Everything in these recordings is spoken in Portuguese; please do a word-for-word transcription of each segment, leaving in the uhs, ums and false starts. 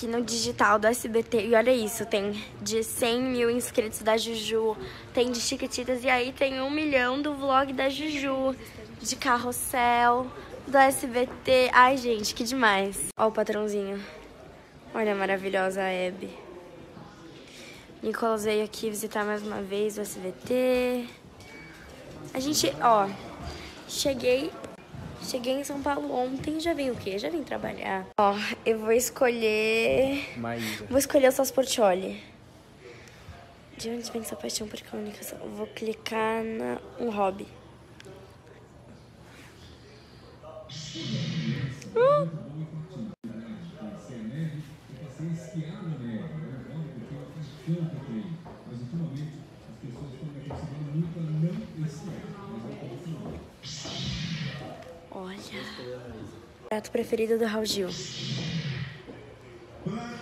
aqui no digital do S B T e olha isso, tem de cem mil inscritos da Juju, tem de Chiquititas e aí tem um milhão do vlog da Juju, de Carrossel, do S B T. Ai, gente, que demais. Ó o patrãozinho. Olha a maravilhosa Hebe. Nicolás veio aqui visitar mais uma vez o S B T. A gente, ó, cheguei... Cheguei em São Paulo ontem, já vim o quê? Já vim trabalhar. Ó, eu vou escolher... Maísa. Vou escolher o Sosportioli. De onde vem essa paixão por comunicação? Eu vou clicar na... um hobby. Uh! Prato preferido do Raul Gil. Agora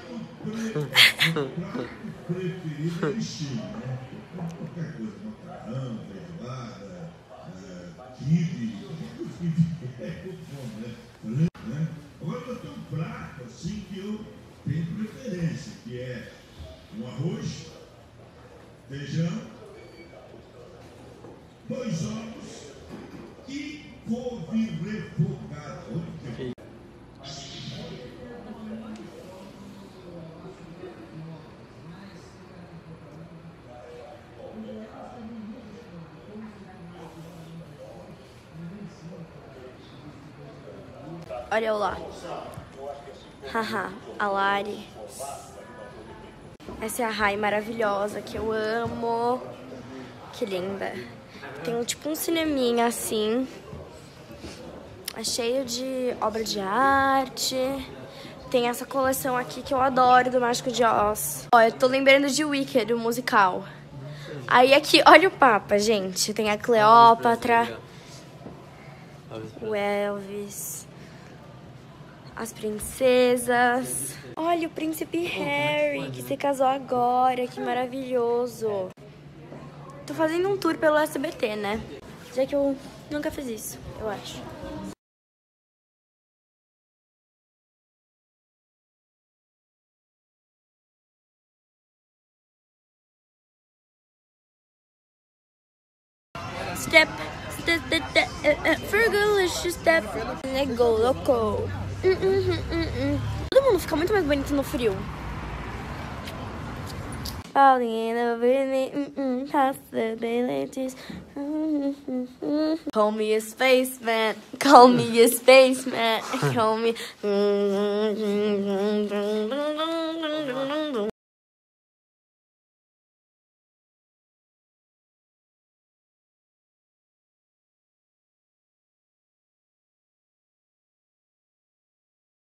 eu tenho um prato assim que eu tenho preferência, que é um arroz, feijão, dois ovos e couve refogada. Olha eu lá. Haha, a Lari. Essa é a Rai maravilhosa, que eu amo. Que linda. Tem tipo um cineminha assim. É cheio de obra de arte. Tem essa coleção aqui que eu adoro, do Mágico de Oz. Ó, eu tô lembrando de Wicked, o musical. Aí aqui, olha o Papa, gente. Tem a Cleopatra. O Elvis. As princesas. Olha o príncipe Harry, que se casou agora, que maravilhoso. Tô fazendo um tour pelo S B T, né? Já que eu nunca fiz isso, eu acho. Step, step, step, step, step, nego louco. Hum, hum, hum, hum. Todo mundo fica muito mais bonito no frio. Call me a spaceman, call me a spaceman, call me.